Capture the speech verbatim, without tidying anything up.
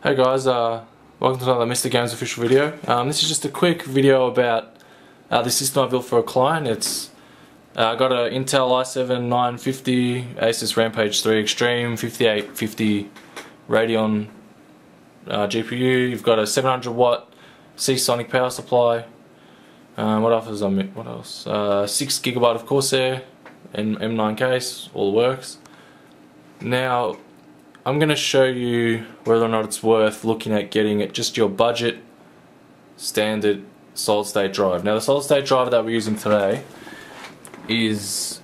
Hey guys, uh, welcome to another Mister Games official video. Um, this is just a quick video about uh, the system I built for a client. It's uh, got an Intel i seven nine fifty, ASUS Rampage three Extreme, fifty-eight fifty Radeon uh, G P U. You've got a seven hundred watt Seasonic power supply. Um, what else is on it? What else? Uh, six gigabyte of Corsair and M nine case. All works. Now, I'm going to show you whether or not it's worth looking at getting it just your budget standard solid state drive. Now the solid state drive that we're using today is